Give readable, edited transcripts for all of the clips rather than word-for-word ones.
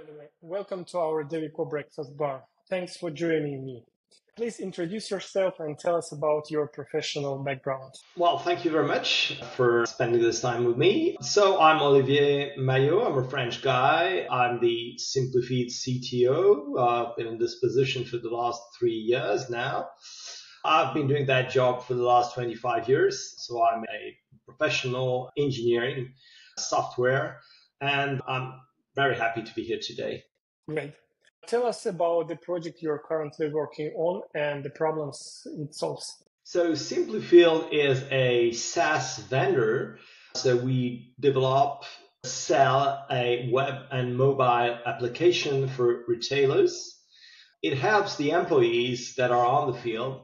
everyone. Welcome to our Devico Breakfast Bar. Thanks for joining me. Please introduce yourself and tell us about your professional background. Well, thank you very much for spending this time with me. So I'm Olivier Mayot. I'm a French guy. I'm the SimpliField CTO. I've been in this position for the last 3 years now. I've been doing that job for the last 25 years. So I'm a professional engineering software, and I'm very happy to be here today. Great. Tell us about the project you're currently working on and the problems it solves. So SimpliField is a SaaS vendor. So we develop, sell a web and mobile application for retailers. It helps the employees that are on the field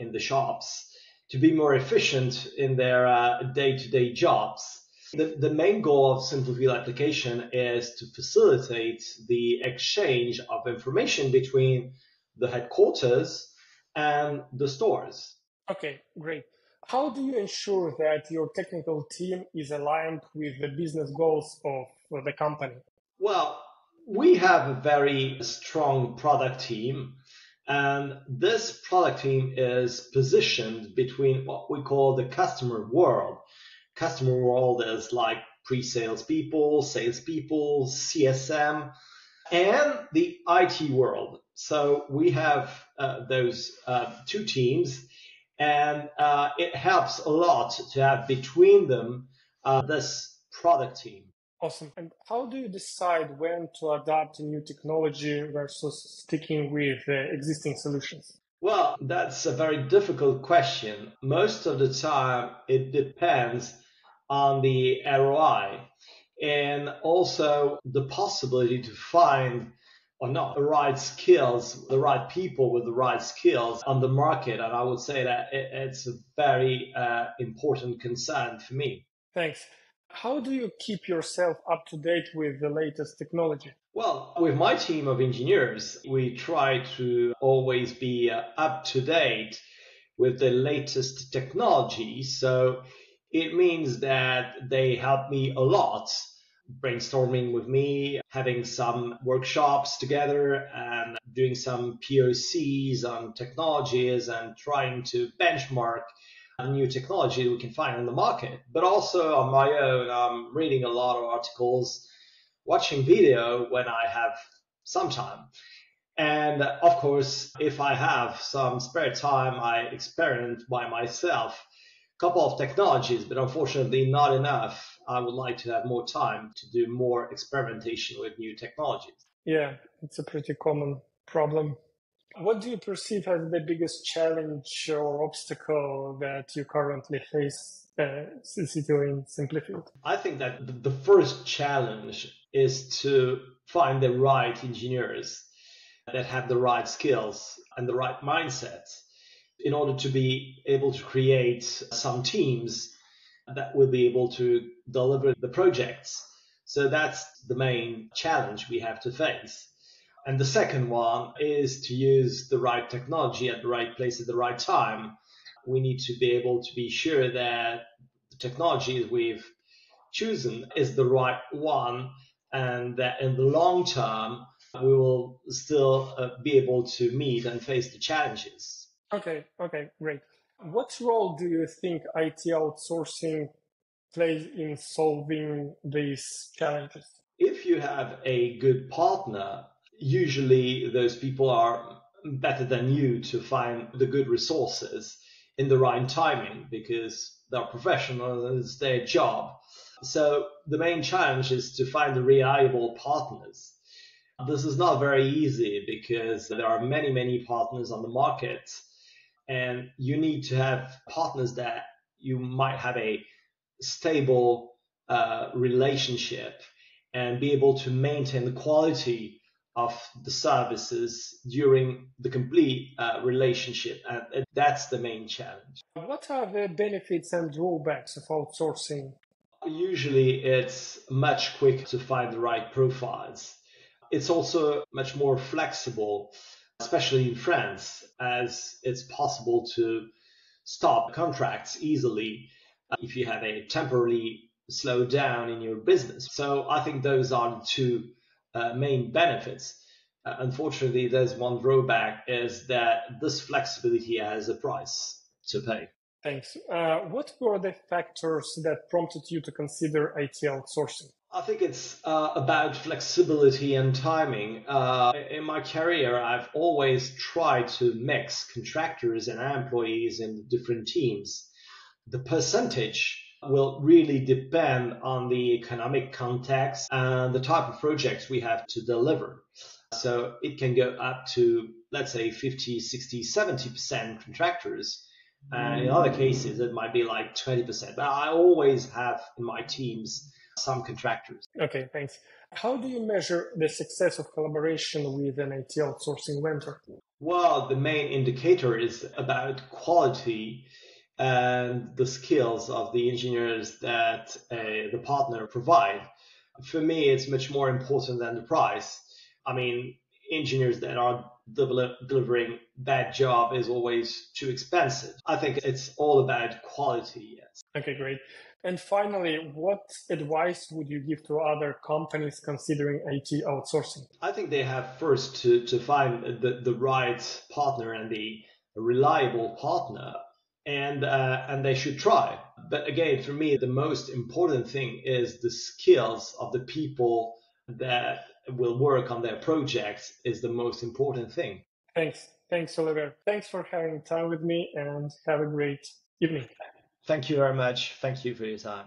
in the shops to be more efficient in their day-to-day jobs. The main goal of SimpliField application is to facilitate the exchange of information between the headquarters and the stores. Okay, great. How do you ensure that your technical team is aligned with the business goals of the company? Well, we have a very strong product team, and this product team is positioned between what we call the customer world. Customer world is like pre-sales people, salespeople, CSM, and the IT world. So we have those two teams, and it helps a lot to have between them this product team. Awesome. And how do you decide when to adopt a new technology versus sticking with existing solutions? Well, that's a very difficult question. Most of the time, it depends on the ROI and also the possibility to find or not the right skills, the right people with the right skills on the market. And I would say that it's a very important concern for me. Thanks. How do you keep yourself up to date with the latest technology? Well, with my team of engineers, we try to always be up to date with the latest technology. So it means that they help me a lot, brainstorming with me, having some workshops together and doing some POCs on technologies and trying to benchmark a new technology that we can find in the market. But also on my own, I'm reading a lot of articles, watching video when I have some time. And of course, if I have some spare time, I experiment by myself a couple of technologies, but unfortunately not enough. I would like to have more time to do more experimentation with new technologies. Yeah, it's a pretty common problem. What do you perceive as the biggest challenge or obstacle that you currently face in SimpliField? I think that the first challenge is to find the right engineers that have the right skills and the right mindsets in order to be able to create some teams that will be able to deliver the projects. So that's the main challenge we have to face. And the second one is to use the right technology at the right place at the right time. We need to be able to be sure that the technology we've chosen is the right one, and that in the long term, we will still be able to meet and face the challenges. Okay, great. What role do you think IT outsourcing plays in solving these challenges? If you have a good partner, usually those people are better than you to find the good resources in the right timing, because they're professionals, it's their job. So the main challenge is to find the reliable partners. This is not very easy because there are many, many partners on the market, and you need to have partners that you might have a stable relationship and be able to maintain the quality of the services during the complete relationship. And that's the main challenge. What are the benefits and drawbacks of outsourcing? Usually it's much quicker to find the right profiles. It's also much more flexible, especially in France, as it's possible to stop contracts easily if you have a temporary slowdown in your business. So I think those are two main benefits. Unfortunately, there's one drawback, is that this flexibility has a price to pay. Thanks. What were the factors that prompted you to consider IT outsourcing? I think it's about flexibility and timing. In my career, I've always tried to mix contractors and employees in different teams. The percentage will really depend on the economic context and the type of projects we have to deliver. So it can go up to, let's say, 50, 60, 70% contractors. And in other cases, it might be like 20%. But I always have in my teams some contractors. Okay, thanks. How do you measure the success of collaboration with an IT outsourcing vendor? Well, the main indicator is about quality and the skills of the engineers that the partner provide. For me, it's much more important than the price. I mean, engineers that are delivering bad job is always too expensive. I think it's all about quality, yes. Okay, great. And finally, what advice would you give to other companies considering IT outsourcing? I think they have first to find the right partner and the reliable partner, and they should try. But again, for me, the most important thing is the skills of the people that will work on their projects is the most important thing. Thanks. Thanks, Olivier. Thanks for having time with me and have a great evening. Thank you very much. Thank you for your time.